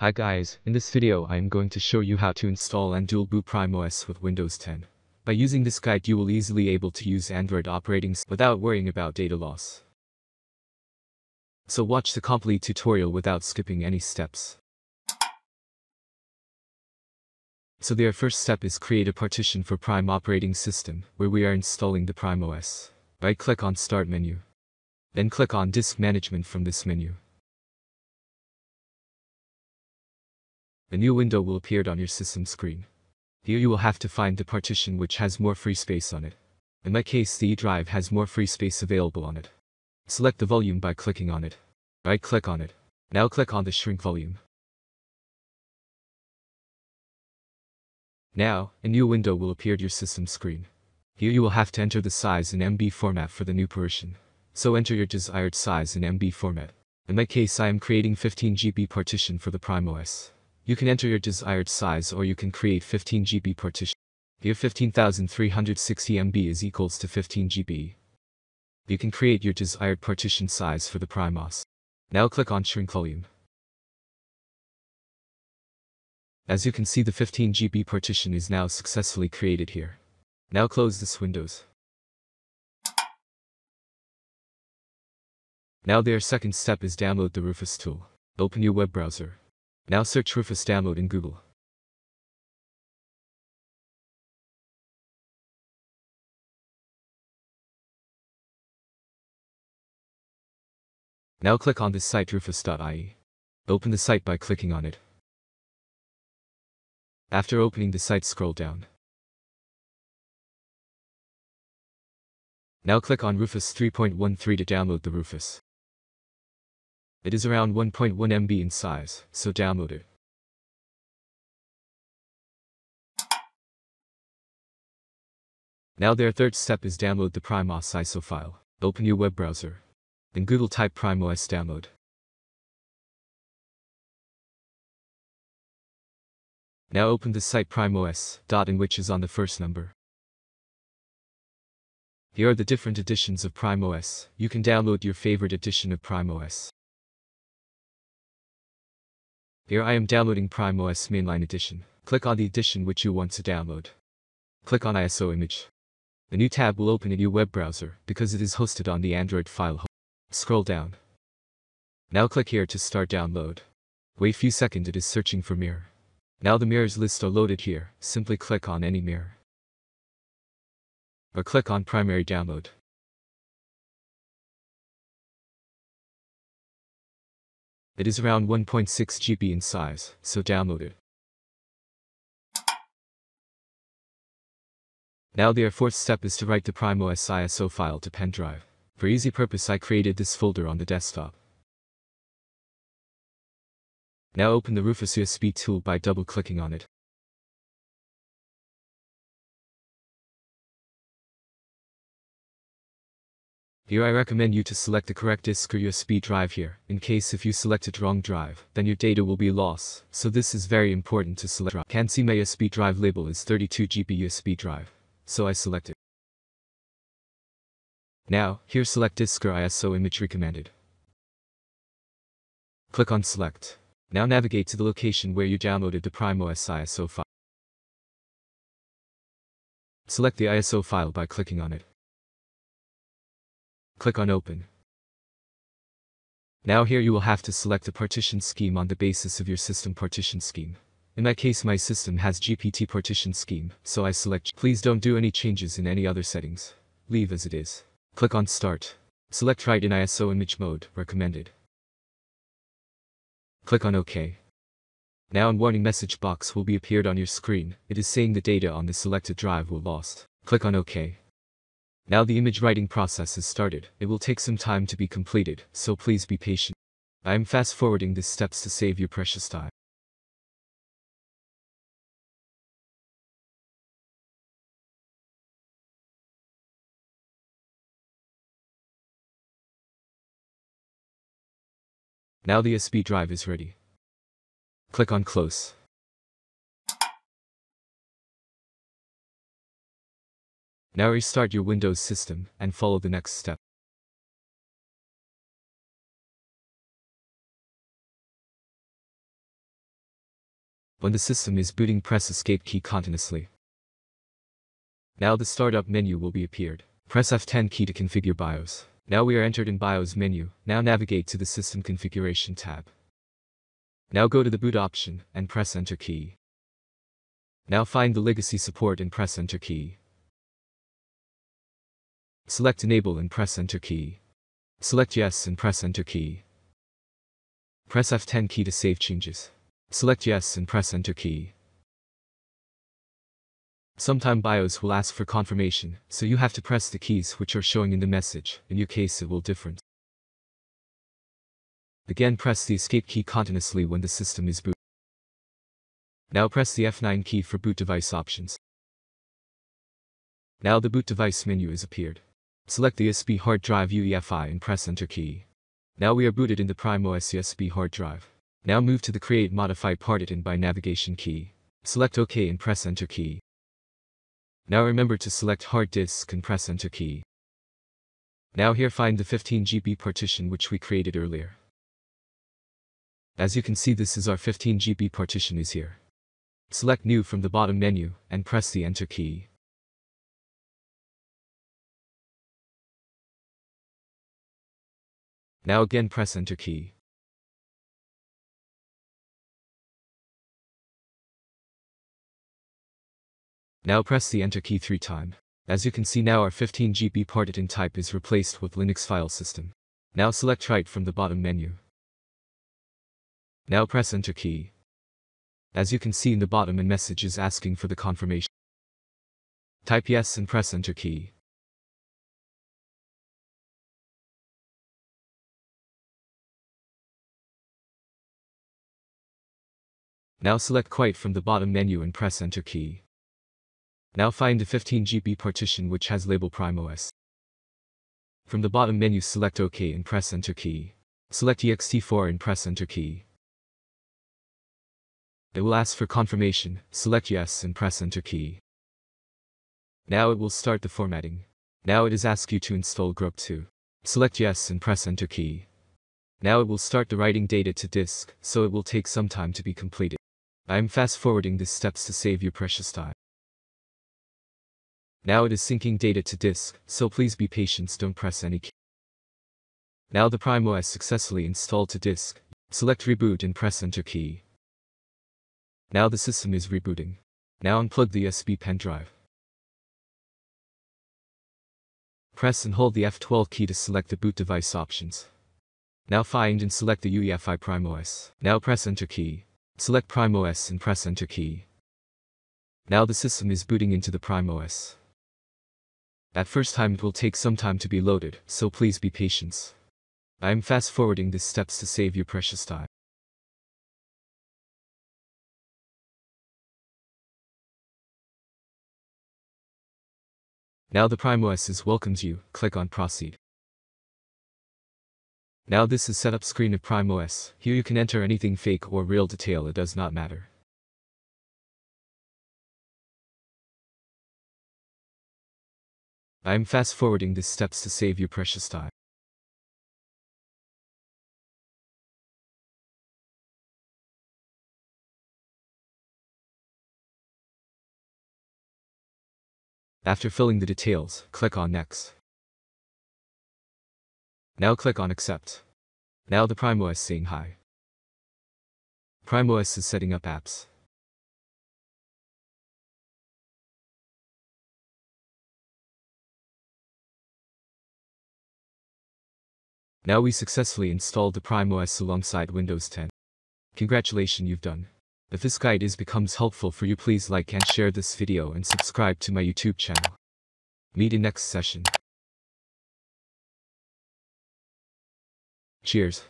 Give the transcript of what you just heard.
Hi guys, in this video I am going to show you how to install and dual boot PrimeOS with Windows 10. By using this guide you will easily able to use Android operating system without worrying about data loss. So watch the complete tutorial without skipping any steps. So their first step is create a partition for Prime operating system, where we are installing the PrimeOS. By click on Start menu. Then click on Disk Management from this menu. A new window will appear on your system screen. Here you will have to find the partition which has more free space on it. In my case the E drive has more free space available on it. Select the volume by clicking on it. Right click on it. Now click on the shrink volume. Now, a new window will appear on your system screen. Here you will have to enter the size in MB format for the new partition. So enter your desired size in MB format. In my case I am creating 15 GB partition for the PrimeOS. You can enter your desired size or you can create 15 GB partition. Here 15,360 MB is equals to 15 GB. You can create your desired partition size for the PrimeOS. Now click on Shrink Volume. As you can see the 15 GB partition is now successfully created here. Now close this windows. Now their second step is download the Rufus tool. Open your web browser. Now search Rufus download in Google. Now click on this site rufus.ie. Open the site by clicking on it. After opening the site scroll down. Now click on Rufus 3.13 to download the Rufus. It is around 1.1 MB in size, so download it. Now their third step is download the PrimeOS ISO file. Open your web browser. In Google type PrimeOS download. Now open the site PrimeOS, .in which is on the first number. Here are the different editions of PrimeOS. You can download your favorite edition of PrimeOS. Here I am downloading PrimeOS Mainline Edition. Click on the edition which you want to download. Click on ISO image. The new tab will open in your web browser because it is hosted on the Android file. Scroll down. Now click here to start download. Wait few seconds, it is searching for mirror. Now the mirrors list are loaded here. Simply click on any mirror. Or click on primary download. It is around 1.6 GB in size, so download it. Now their fourth step is to write the PrimeOS ISO file to pen drive. For easy purpose I created this folder on the desktop. Now open the Rufus USB tool by double clicking on it. Here I recommend you to select the correct disk or USB drive here, in case if you selected wrong drive, then your data will be lost, so this is very important to select drive. Can see my USB drive label is 32GB USB drive, so I select it. Now, here select disk or ISO image recommended. Click on select. Now navigate to the location where you downloaded the PrimeOS ISO file. Select the ISO file by clicking on it. Click on Open. Now here you will have to select a partition scheme on the basis of your system partition scheme. In my case my system has GPT partition scheme, so I select. Please don't do any changes in any other settings. Leave as it is. Click on Start. Select Write in ISO image mode, recommended. Click on OK. Now a warning message box will be appeared on your screen. It is saying the data on the selected drive will lost. Click on OK. Now the image writing process is started. It will take some time to be completed, so please be patient. I am fast forwarding these steps to save your precious time. Now the USB drive is ready. Click on Close. Now restart your Windows system and follow the next step. When the system is booting, press escape key continuously. Now the startup menu will be appeared. Press F10 key to configure BIOS. Now we are entered in BIOS menu. Now navigate to the system configuration tab. Now go to the boot option and press enter key. Now find the legacy support and press enter key. Select enable and press enter key. Select yes and press enter key. Press F10 key to save changes. Select yes and press enter key. Sometime BIOS will ask for confirmation, so you have to press the keys which are showing in the message. In your case it will different. Again press the escape key continuously when the system is booted. Now press the F9 key for boot device options. Now the boot device menu is appeared. Select the USB hard drive UEFI and press enter key. Now we are booted in the PrimeOS USB hard drive. Now move to the create modify parted in by navigation key. Select OK and press enter key. Now remember to select hard disk and press enter key. Now here find the 15GB partition which we created earlier. As you can see, this is our 15GB partition is here. Select new from the bottom menu and press the enter key. Now again press enter key. Now press the enter key 3 times. As you can see, now our 15GB partition type is replaced with Linux file system. Now select write from the bottom menu. Now press enter key. As you can see in the bottom, a message is asking for the confirmation. Type yes and press enter key. Now select quite from the bottom menu and press enter key. Now find the 15GB partition which has label PrimeOS. From the bottom menu select OK and press enter key. Select ext4 and press enter key. It will ask for confirmation, select yes and press enter key. Now it will start the formatting. Now it is ask you to install Grub2. Select yes and press enter key. Now it will start the writing data to disk, so it will take some time to be completed. I am fast forwarding these steps to save your precious time. Now it is syncing data to disk, so please be patient, don't press any key. Now the PrimeOS successfully installed to disk. Select reboot and press enter key. Now the system is rebooting. Now unplug the USB pen drive. Press and hold the F12 key to select the boot device options. Now find and select the UEFI PrimeOS. Now press enter key. Select PrimeOS and press enter key. Now the system is booting into the PrimeOS. At first time it will take some time to be loaded, so please be patient. I am fast forwarding these steps to save your precious time. Now the PrimeOS welcomes you, click on proceed. Now this is setup screen of PrimeOS. Here you can enter anything fake or real detail, it does not matter. I am fast forwarding these steps to save your precious time. After filling the details, click on next. Now click on accept. Now the PrimeOS is saying hi. PrimeOS is setting up apps. Now we successfully installed the PrimeOS alongside Windows 10. Congratulations, you've done. If this guide becomes helpful for you, please like and share this video and subscribe to my YouTube channel. Meet in next session. Cheers.